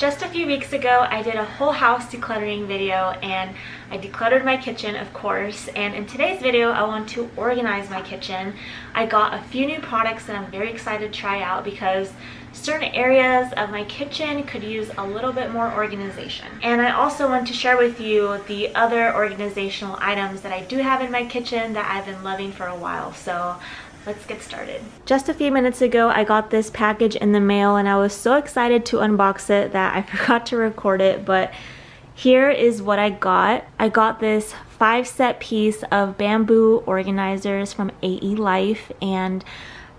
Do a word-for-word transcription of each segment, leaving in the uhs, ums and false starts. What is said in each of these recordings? Just a few weeks ago, I did a whole house decluttering video, and I decluttered my kitchen, of course, and in today's video, I want to organize my kitchen. I got a few new products that I'm very excited to try out because certain areas of my kitchen could use a little bit more organization. And I also want to share with you the other organizational items that I do have in my kitchen that I've been loving for a while. So let's get started. Just a few minutes ago, I got this package in the mail and I was so excited to unbox it that I forgot to record it, but here is what I got. I got this five set piece of bamboo organizers from A E Life, and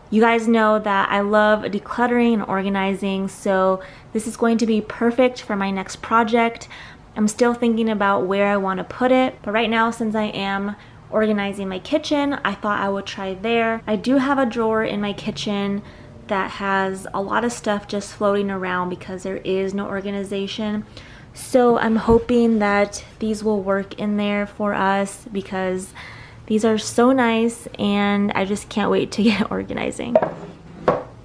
you guys know that I love decluttering and organizing, so this is going to be perfect for my next project. I'm still thinking about where I want to put it, but right now, since I am organizing my kitchen, I thought I would try there. I do have a drawer in my kitchen that has a lot of stuff just floating around because there is no organization. So I'm hoping that these will work in there for us because these are so nice and I just can't wait to get organizing.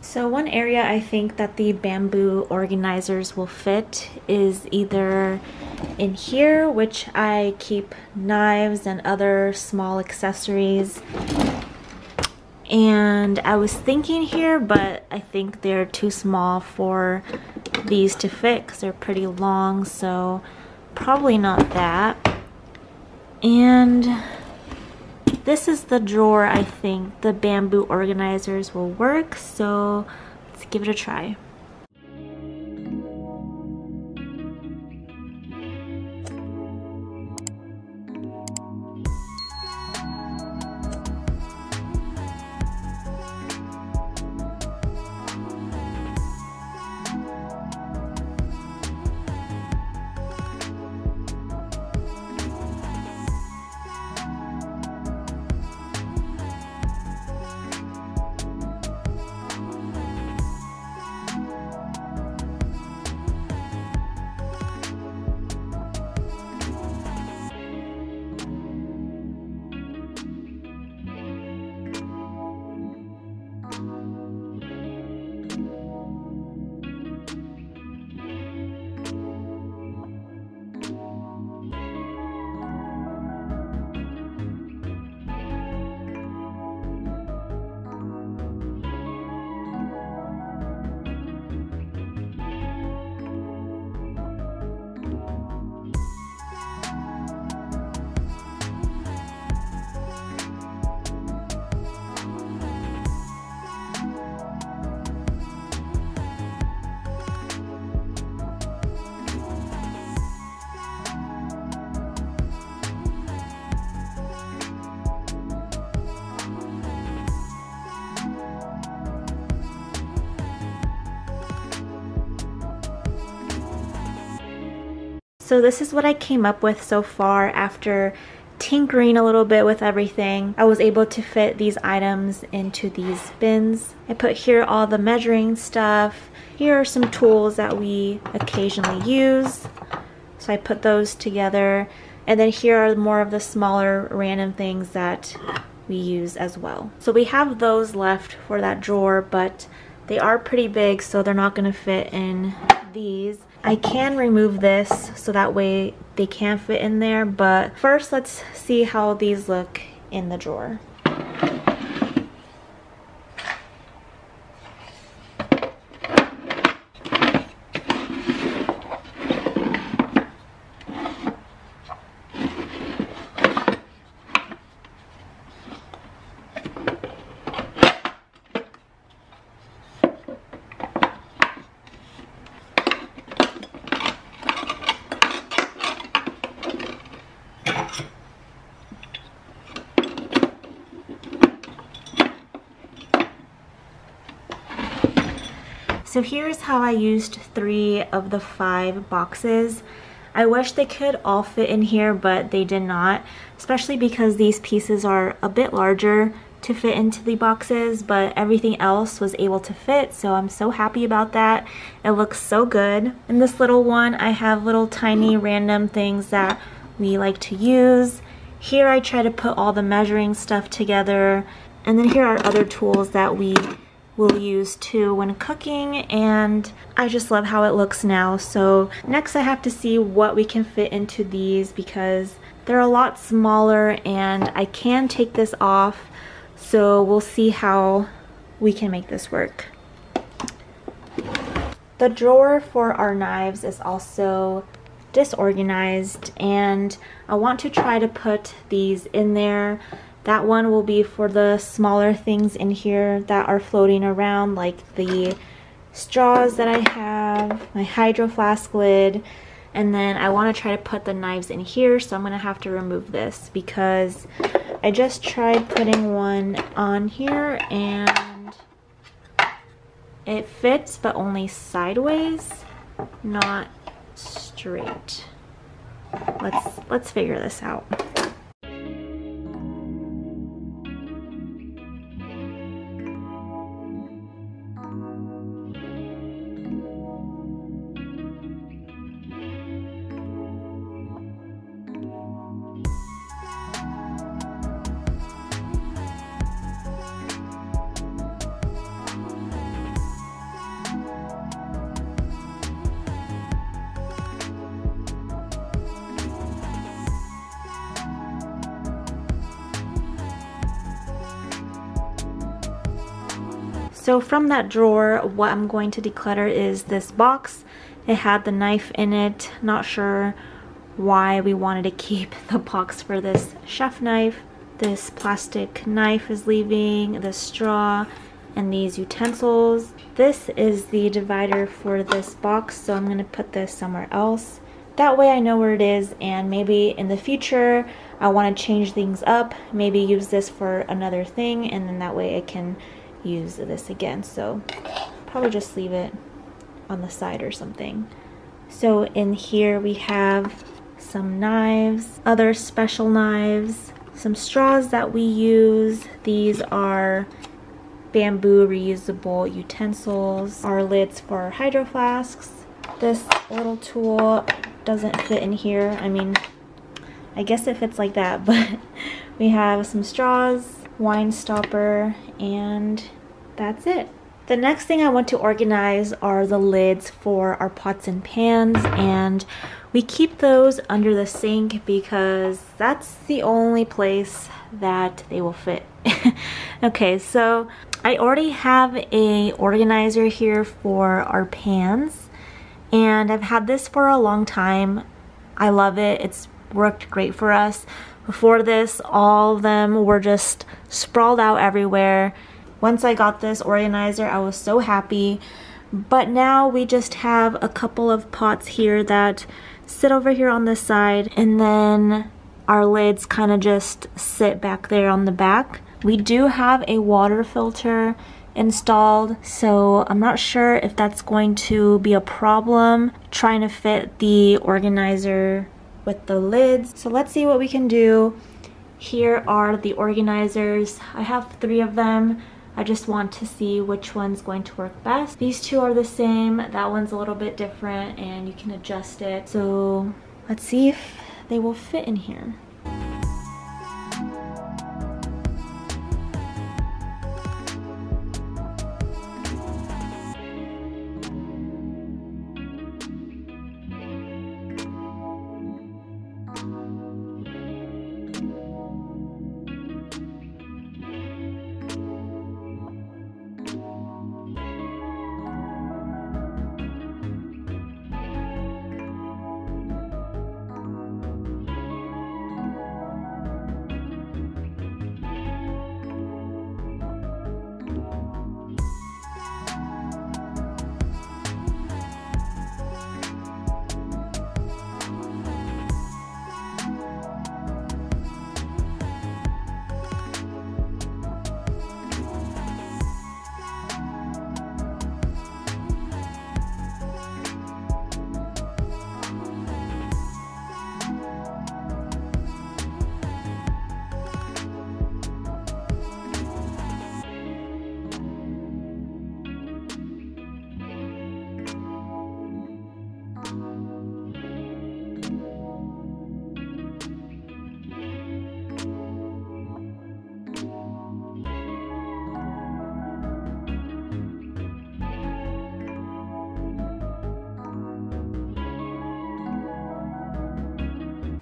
So one area I think that the bamboo organizers will fit is either in here, which I keep knives and other small accessories, and I was thinking here, but I think they're too small for these to fit because they're pretty long, so probably not that. And this is the drawer I think the bamboo organizers will work, so let's give it a try. So this is what I came up with so far after tinkering a little bit with everything. I was able to fit these items into these bins. I put here all the measuring stuff. Here are some tools that we occasionally use. So I put those together. And then here are more of the smaller random things that we use as well. So we have those left for that drawer, but they are pretty big, so they're not gonna fit in these. I can remove this so that way they can fit in there, but first let's see how these look in the drawer. So here's how I used three of the five boxes. I wish they could all fit in here, but they did not, especially because these pieces are a bit larger to fit into the boxes, but everything else was able to fit, so I'm so happy about that. It looks so good. In this little one, I have little tiny random things that we like to use. Here I try to put all the measuring stuff together, and then here are other tools that we will use too when cooking, and I just love how it looks now. So next I have to see what we can fit into these because they're a lot smaller and I can take this off. So we'll see how we can make this work. The drawer for our knives is also disorganized and I want to try to put these in there. That one will be for the smaller things in here that are floating around, like the straws that I have, my Hydro Flask lid, and then I want to try to put the knives in here, so I'm going to have to remove this because I just tried putting one on here and it fits, but only sideways, not straight. Let's, let's figure this out. So from that drawer, what I'm going to declutter is this box. It had the knife in it. Not sure why we wanted to keep the box for this chef knife. This plastic knife is leaving, this straw, and these utensils. This is the divider for this box, so I'm going to put this somewhere else. That way I know where it is, and maybe in the future I want to change things up, maybe use this for another thing, and then that way I can use this again. So probably just leave it on the side or something. So in here we have some knives, other special knives, some straws that we use. These are bamboo reusable utensils, our lids for our Hydro Flasks. This little tool doesn't fit in here. I mean, I guess it fits like that, but we have some straws, wine stopper, and that's it. The next thing I want to organize are the lids for our pots and pans, and we keep those under the sink because that's the only place that they will fit. Okay, so I already have a organizer here for our pans, and I've had this for a long time. I love it. It's worked great for us. Before this, all of them were just sprawled out everywhere. Once I got this organizer, I was so happy. But now we just have a couple of pots here that sit over here on this side, and then our lids kind of just sit back there on the back. We do have a water filter installed, so I'm not sure if that's going to be a problem trying to fit the organizer with the lids. So let's see what we can do. Here are the organizers. I have three of them. I just want to see which one's going to work best. These two are the same. That one's a little bit different and you can adjust it. So let's see if they will fit in here.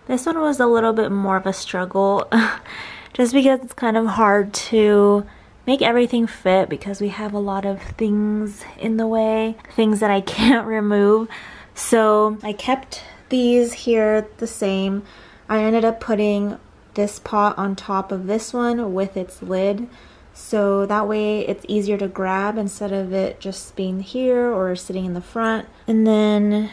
This one was a little bit more of a struggle just because it's kind of hard to make everything fit because we have a lot of things in the way, things that I can't remove. So I kept these here the same. I ended up putting this pot on top of this one with its lid. So that way it's easier to grab instead of it just being here or sitting in the front. And then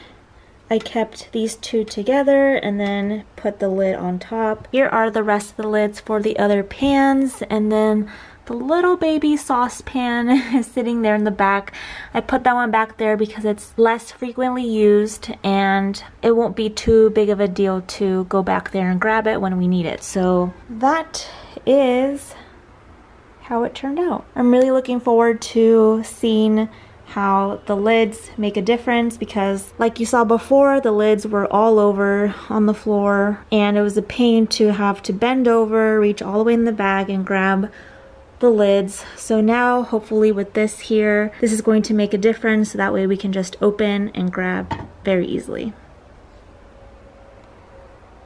I kept these two together and then put the lid on top. Here are the rest of the lids for the other pans, and then the little baby saucepan is sitting there in the back. I put that one back there because it's less frequently used and it won't be too big of a deal to go back there and grab it when we need it. So that is how it turned out. I'm really looking forward to seeing how the lids make a difference because, like you saw before, the lids were all over on the floor and it was a pain to have to bend over, reach all the way in the bag and grab the lids. So now hopefully with this here, this is going to make a difference so that way we can just open and grab very easily.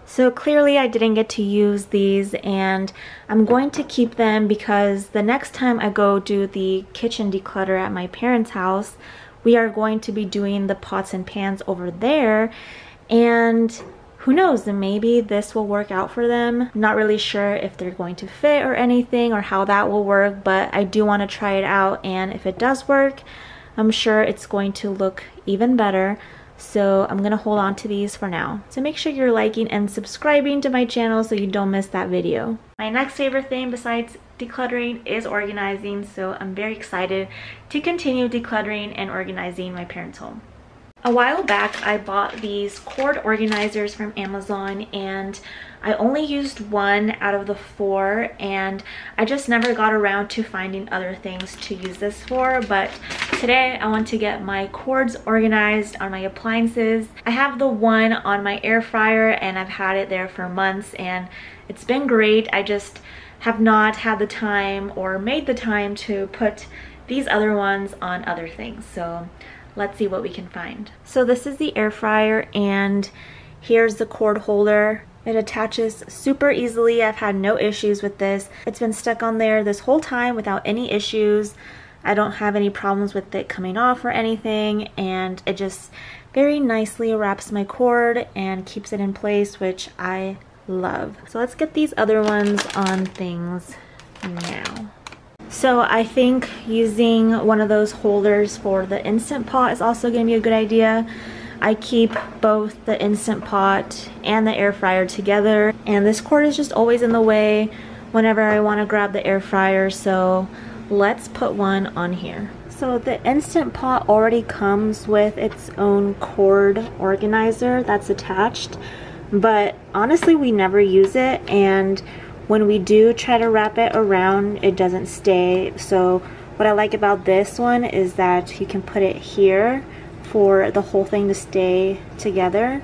So clearly I didn't get to use these and I'm going to keep them because the next time I go do the kitchen declutter at my parents' house, we are going to be doing the pots and pans over there, and who knows, maybe this will work out for them. I'm not really sure if they're going to fit or anything or how that will work, but I do want to try it out, and if it does work, I'm sure it's going to look even better. So I'm gonna hold on to these for now. So make sure you're liking and subscribing to my channel so you don't miss that video. My next favorite thing besides decluttering is organizing, so I'm very excited to continue decluttering and organizing my parents' home. A while back, I bought these cord organizers from Amazon and I only used one out of the four, and I just never got around to finding other things to use this for, but today I want to get my cords organized on my appliances. I have the one on my air fryer and I've had it there for months and it's been great. I just have not had the time or made the time to put these other ones on other things, so let's see what we can find. So this is the air fryer and here's the cord holder. It attaches super easily. I've had no issues with this. It's been stuck on there this whole time without any issues. I don't have any problems with it coming off or anything, and it just very nicely wraps my cord and keeps it in place, which I love. So let's get these other ones on things now. So I think using one of those holders for the Instant Pot is also going to be a good idea. I keep both the Instant Pot and the air fryer together, and this cord is just always in the way whenever I want to grab the air fryer, so let's put one on here. So the Instant Pot already comes with its own cord organizer that's attached, but honestly we never use it, and when we do try to wrap it around, it doesn't stay. So what I like about this one is that you can put it here for the whole thing to stay together.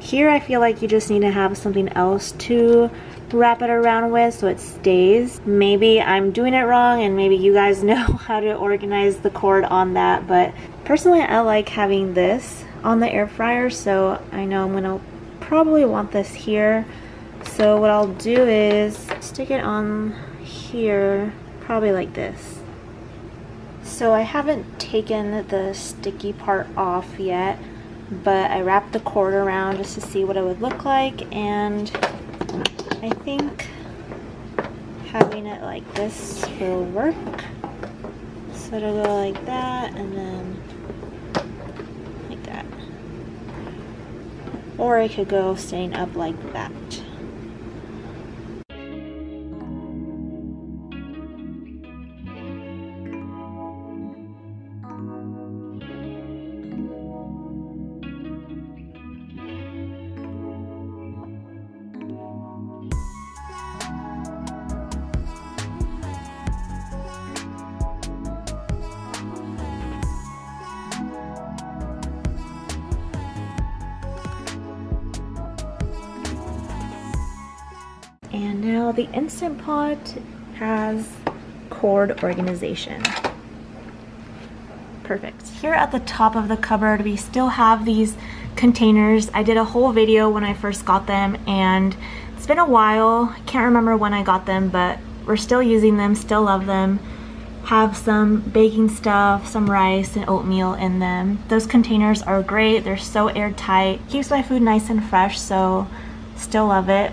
Here I feel like you just need to have something else to wrap it around with so it stays. Maybe I'm doing it wrong and maybe you guys know how to organize the cord on that, but personally I like having this on the air fryer, so I know I'm gonna probably want this here. So what I'll do is stick it on here, probably like this. So I haven't taken the sticky part off yet, but I wrapped the cord around just to see what it would look like, and I think having it like this will work. So it'll go like that and then like that. Or it could go staying up like that. And now the Instant Pot has cord organization. Perfect. Here at the top of the cupboard, we still have these containers. I did a whole video when I first got them, and it's been a while. Can't remember when I got them, but we're still using them, still love them. Have some baking stuff, some rice and oatmeal in them. Those containers are great. They're so airtight. Keeps my food nice and fresh, so still love it.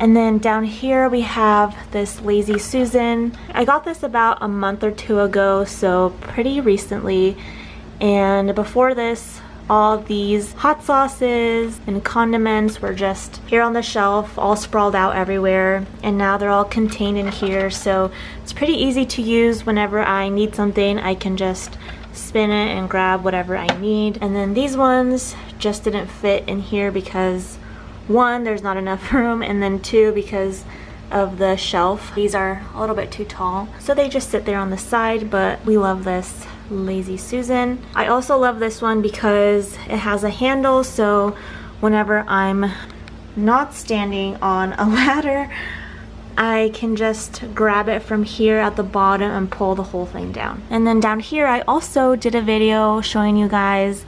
And then down here we have this Lazy Susan. I got this about a month or two ago, so pretty recently. And before this, all these hot sauces and condiments were just here on the shelf, all sprawled out everywhere, and now they're all contained in here, so it's pretty easy to use. Whenever I need something, I can just spin it and grab whatever I need. And then these ones just didn't fit in here because one, there's not enough room, and then two, because of the shelf. These are a little bit too tall, so they just sit there on the side, but we love this Lazy Susan. I also love this one because it has a handle, so whenever I'm not standing on a ladder, I can just grab it from here at the bottom and pull the whole thing down. And then down here, I also did a video showing you guys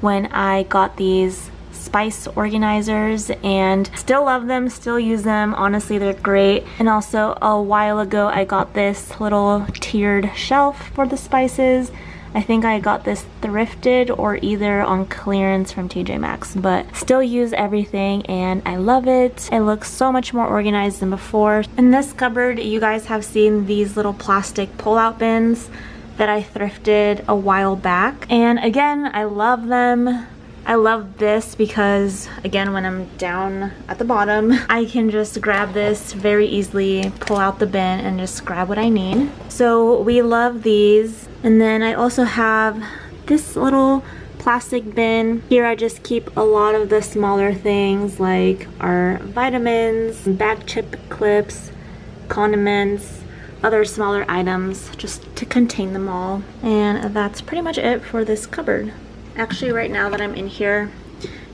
when I got these spice organizers, and still love them, still use them. Honestly, they're great. And also a while ago I got this little tiered shelf for the spices. I think I got this thrifted or either on clearance from T J Maxx, but still use everything and I love it. It looks so much more organized than before. In this cupboard, you guys have seen these little plastic pull-out bins that I thrifted a while back, and again, I love them. I love this because, again, when I'm down at the bottom, I can just grab this very easily, pull out the bin, and just grab what I need. So we love these. And then I also have this little plastic bin. Here I just keep a lot of the smaller things like our vitamins, bag chip clips, condiments, other smaller items, just to contain them all. And that's pretty much it for this cupboard. Actually, right now that I'm in here,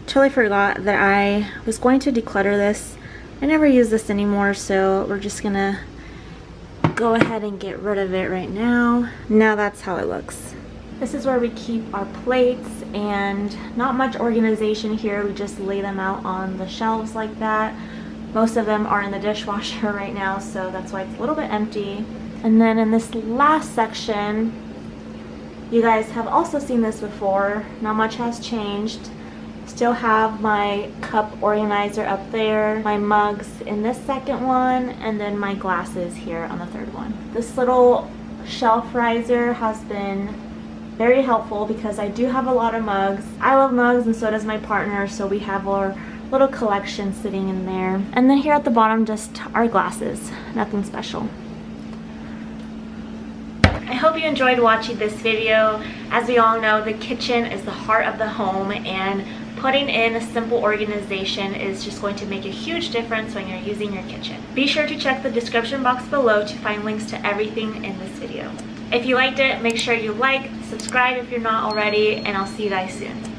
totally forgot that I was going to declutter this. I never use this anymore, so we're just gonna go ahead and get rid of it right now. Now that's how it looks. This is where we keep our plates, and not much organization here. We just lay them out on the shelves like that. Most of them are in the dishwasher right now, so that's why it's a little bit empty. And then in this last section, you guys have also seen this before. Not much has changed. Still have my cup organizer up there, my mugs in this second one, and then my glasses here on the third one. This little shelf riser has been very helpful because I do have a lot of mugs. I love mugs, and so does my partner, so we have our little collection sitting in there. And then here at the bottom, just our glasses. Nothing special. I hope you enjoyed watching this video. As we all know, the kitchen is the heart of the home, and putting in a simple organization is just going to make a huge difference when you're using your kitchen. Be sure to check the description box below to find links to everything in this video. If you liked it, make sure you like, subscribe if you're not already, and I'll see you guys soon.